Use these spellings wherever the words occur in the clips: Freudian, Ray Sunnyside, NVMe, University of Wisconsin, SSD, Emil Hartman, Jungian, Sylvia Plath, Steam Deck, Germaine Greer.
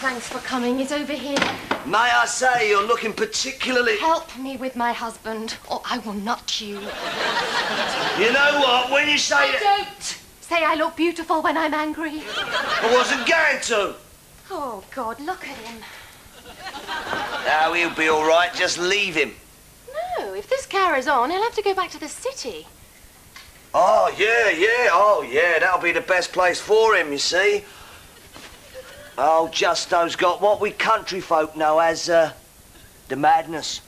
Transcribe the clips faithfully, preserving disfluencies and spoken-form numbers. Thanks for coming. It's over here. May I say, you're looking particularly... Help me with my husband, or I will nut you. You know what? When you say... I that... don't! Say I look beautiful when I'm angry. I wasn't going to. Oh, God, look at him. Now, he'll be all right. Just leave him. No, if this carries on, he'll have to go back to the city. Oh, yeah, yeah, oh, yeah, that'll be the best place for him, you see. Oh, Justo's got what we country folk know as, uh, the madness.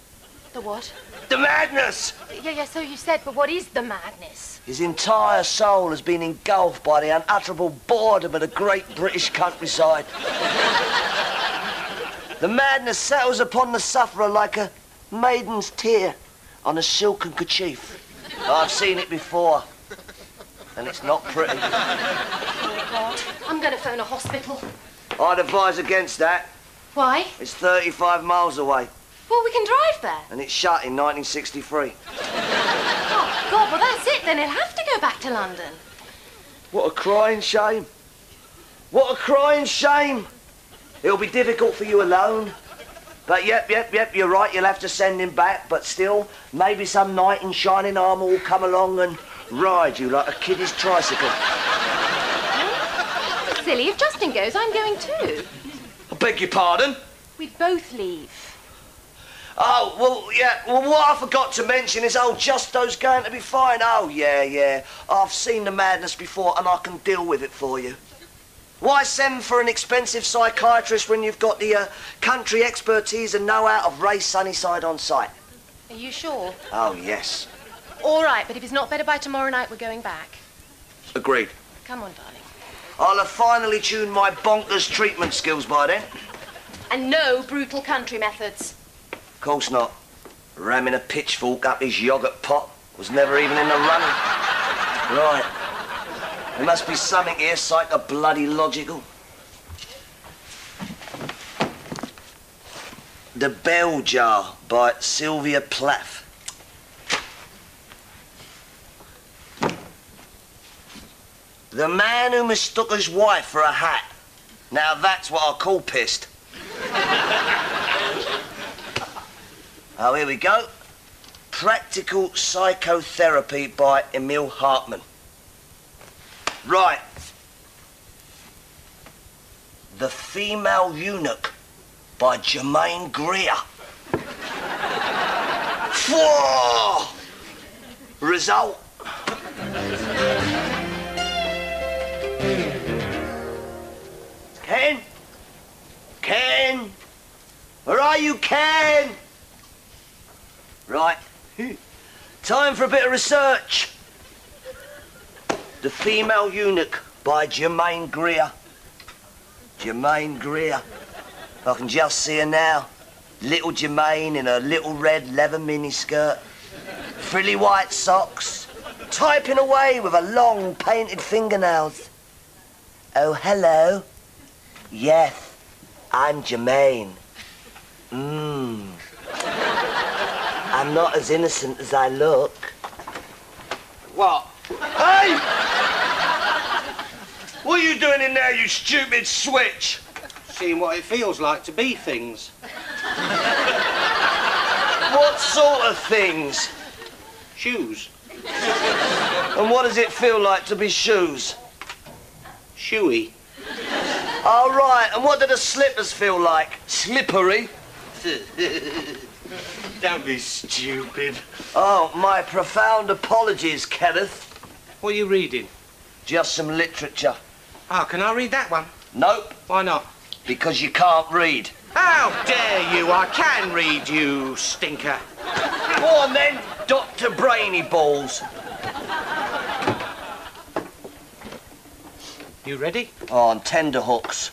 The what? The madness! Yeah, yeah, so you said, but what is the madness? His entire soul has been engulfed by the unutterable boredom of the great British countryside. The madness settles upon the sufferer like a maiden's tear on a silken kerchief. I've seen it before. And it's not pretty. Oh, God. I'm going to phone a hospital. I'd advise against that. Why? It's thirty-five miles away. Well, we can drive there. And it's shut in nineteen sixty-three. Oh, God, well, that's it, then. He'll have to go back to London. What a crying shame. What a crying shame. It'll be difficult for you alone. But yep, yep, yep, you're right, you'll have to send him back, but still, maybe some knight in shining armour will come along and ride you like a kiddie's tricycle. Silly, if Justin goes, I'm going too. I beg your pardon? We both leave. Oh, well, yeah, well, what I forgot to mention is old Justo's going to be fine. Oh, yeah, yeah, I've seen the madness before and I can deal with it for you. Why send for an expensive psychiatrist when you've got the uh, country expertise and know-how of Ray Sunnyside on site? Are you sure? Oh, yes. All right, but if it's not better by tomorrow night, we're going back. Agreed. Come on, darling. I'll have finally tuned my bonkers treatment skills by then. And no brutal country methods. Of course not. Ramming a pitchfork up his yoghurt pot was never even in the running. Right. There must be something here psycho-bloody-logical. The Bell Jar by Sylvia Plath. The man who mistook his wife for a hat. Now that's what I call pissed. Oh, here we go. Practical Psychotherapy by Emil Hartman. Right. The Female Eunuch by Germaine Greer. Whoa! Result. Ken? Ken? Where are you, Ken? Right. Time for a bit of research. The Female Eunuch by Germaine Greer. Germaine Greer. I can just see her now. Little Germaine in her little red leather miniskirt. Frilly white socks. Typing away with her long painted fingernails. Oh, hello. Yes, I'm Germaine. Mmm. I'm not as innocent as I look. What? Hey! What are you doing in there, you stupid switch? Seeing what it feels like to be things. What sort of things? Shoes. And what does it feel like to be shoes? Shoey. All right, and what do the slippers feel like? Slippery. Don't be stupid. Oh, my profound apologies, Kenneth. What are you reading? Just some literature. Oh, can I read that one? Nope. Why not? Because you can't read. How dare you! I can read, you stinker. Go on then, Doctor Brainy Balls. You ready? Oh, on tenderhooks.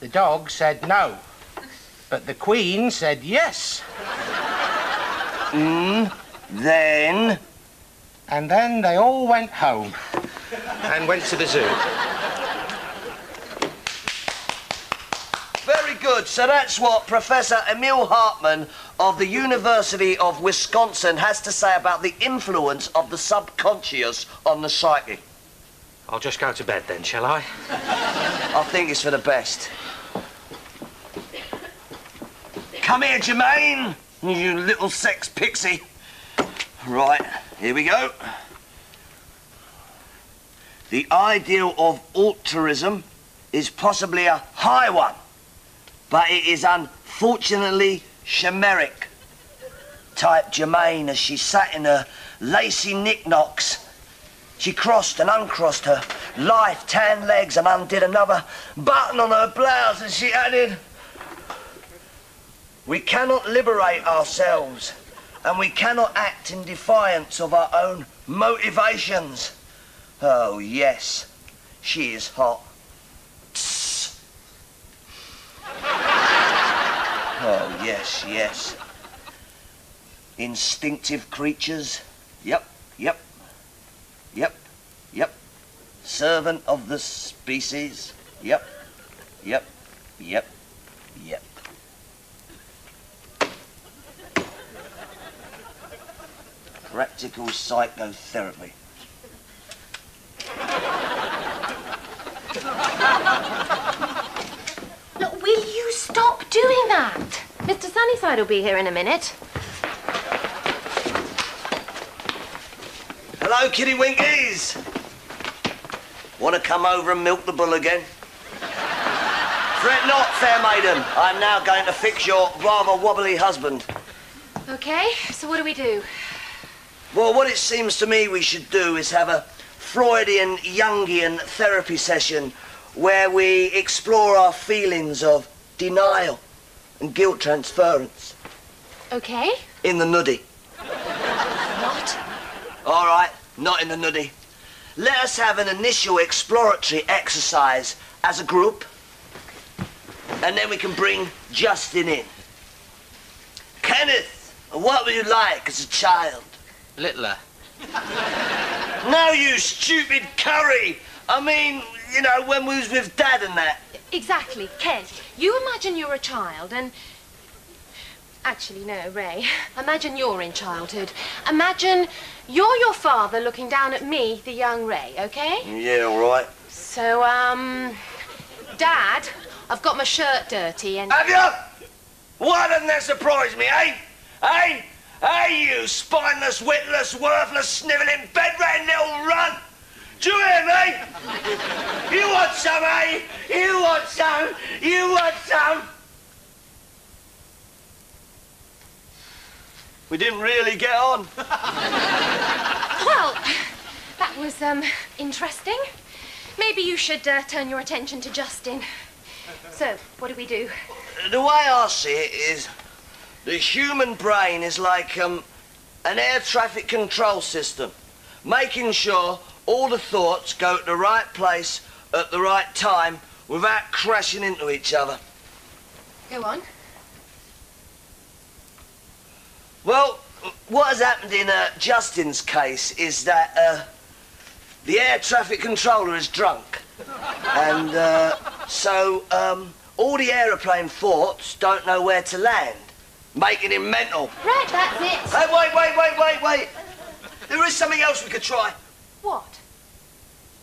The dog said no, but the Queen said yes. Mm, then... And then they all went home and went to the zoo. Very good. So that's what Professor Emil Hartman of the University of Wisconsin has to say about the influence of the subconscious on the psyche. I'll just go to bed then, shall I? I think it's for the best. Come here, Germaine, you little sex pixie. Right, here we go. The ideal of altruism is possibly a high one, but it is unfortunately chimeric, typed Germaine as she sat in her lacy knick-knocks. She crossed and uncrossed her lithe tan legs and undid another button on her blouse, and she added, "We cannot liberate ourselves, and we cannot act in defiance of our own motivations." Oh, yes, she is hot. Oh, yes, yes. Instinctive creatures. Yep, yep, yep, yep. Servant of the species. Yep, yep, yep, yep. Practical psychotherapy. Look, will you stop doing that? Mister Sunnyside will be here in a minute. Hello, kitty winkies. Want to come over and milk the bull again? Fret not, fair maiden. I'm now going to fix your rather wobbly husband. Okay, so what do we do? Well, what it seems to me we should do is have a Freudian, Jungian therapy session where we explore our feelings of denial and guilt transference. Okay. In the nudie. What? All right, not in the nudie. Let us have an initial exploratory exercise as a group, and then we can bring Justin in. Kenneth, what were you like as a child? Littler. No, you stupid curry. I mean, you know, when we was with Dad and that. Exactly, Ken. You imagine you're a child and... Actually, no, Ray. Imagine you're in childhood. Imagine you're your father looking down at me, the young Ray, okay? Yeah, all right. So, um... Dad, I've got my shirt dirty and... Have you? Why doesn't that surprise me, eh? Eh? Hey, you spineless, witless, worthless, snivelling, bedridden little runt! Do you hear me? You want some, eh? You want some? You want some? We didn't really get on. Well, that was, um, interesting. Maybe you should uh, turn your attention to Justin. So, what do we do? The way I see it is... the human brain is like um, an air traffic control system, making sure all the thoughts go to the right place at the right time without crashing into each other. Go on. Well, what has happened in uh, Justin's case is that uh, the air traffic controller is drunk. And uh, so um, all the aeroplane thoughts don't know where to land. Making him mental. Right, that's it. Hey, wait, wait, wait, wait, wait. There is something else we could try. What?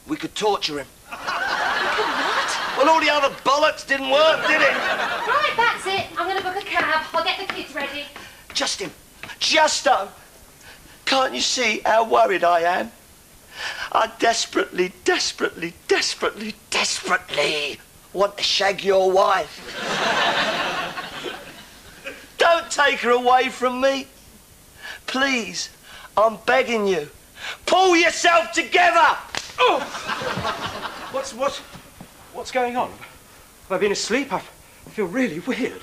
We could torture him. You could what? Well, all the other bollocks didn't work, did it? Right, that's it. I'm going to book a cab. I'll get the kids ready. Justin, Justo, can't you see how worried I am? I desperately, desperately, desperately, desperately want to shag your wife. Don't take her away from me. Please, I'm begging you. Pull yourself together! Oh. What's, what, what's going on? Have I been asleep? I feel really weird.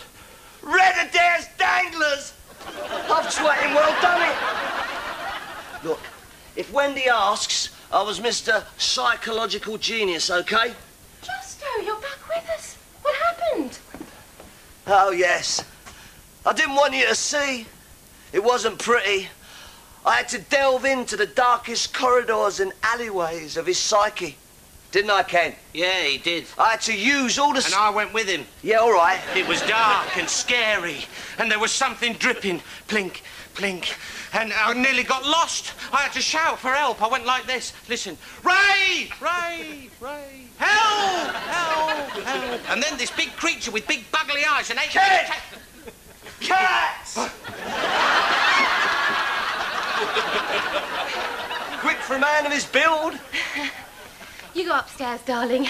Red Adair's danglers! I've sweating well done it. Look, if Wendy asks, I was Mister Psychological Genius, OK? Justo, you're back with us. What happened? Oh, yes. I didn't want you to see. It wasn't pretty. I had to delve into the darkest corridors and alleyways of his psyche. Didn't I, Ken? Yeah, he did. I had to use all the... And I went with him. Yeah, all right. It was dark and scary, and there was something dripping. Plink, plink. And I nearly got lost. I had to shout for help. I went like this. Listen. Ray! Ray! Ray! Help! Help! Help! And then this big creature with big buggly eyes and eight... Ken! Cats! Quick for a man of his build. You go upstairs, darling.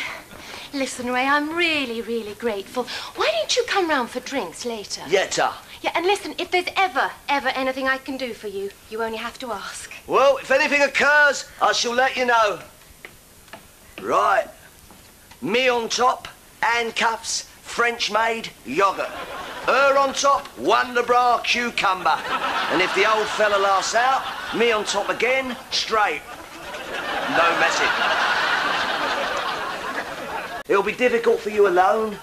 Listen, Ray, I'm really, really grateful. Why don't you come round for drinks later? Yeta. Yeah, and listen, if there's ever, ever anything I can do for you, you only have to ask. Well, if anything occurs, I shall let you know. Right. Me on top, handcuffs, French maid, yoghurt. Her on top, Wonder Bra, cucumber. And if the old fella laughs out, me on top again, straight. No message. It'll be difficult for you alone.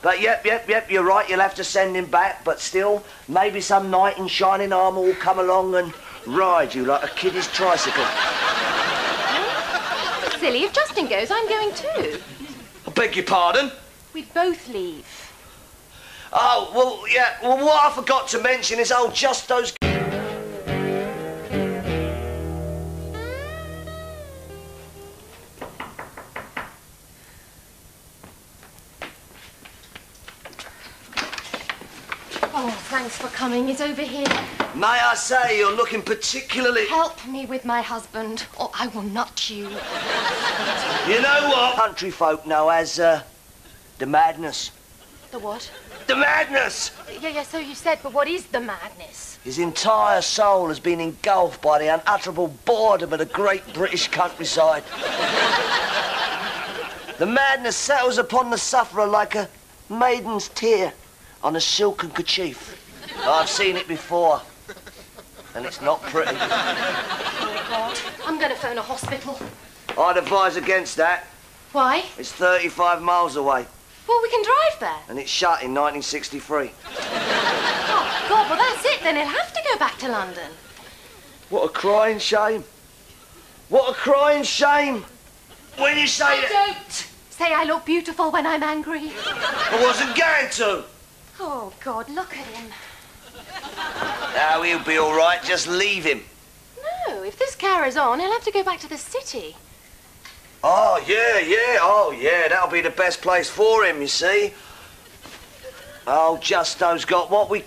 But yep, yep, yep, you're right, you'll have to send him back. But still, maybe some knight in shining armour will come along and ride you like a kid his tricycle. Silly, if Justin goes, I'm going too. I beg your pardon? We both leave. Oh, well, yeah, well, what I forgot to mention is old Justo's... Thanks for coming. It's over here. May I say, you're looking particularly... Help me with my husband, or I will nut you. You know what country folk know as, uh, the madness. The what? The madness! Yeah, yeah, so you said, but what is the madness? His entire soul has been engulfed by the unutterable boredom of the great British countryside. The madness settles upon the sufferer like a maiden's tear on a silken kerchief. I've seen it before, and it's not pretty. Oh, God. I'm going to phone a hospital. I'd advise against that. Why? It's thirty-five miles away. Well, we can drive there. And it's shut in nineteen sixty-three. Oh, God, well, that's it, then. He'll have to go back to London. What a crying shame. What a crying shame. When you say I that... Don't say I look beautiful when I'm angry. I wasn't going to. Oh, God, look at him. Now, he'll be all right. Just leave him. No, if this carries on, he'll have to go back to the city. Oh, yeah, yeah, oh, yeah. That'll be the best place for him, you see. Oh, Justo's got what we...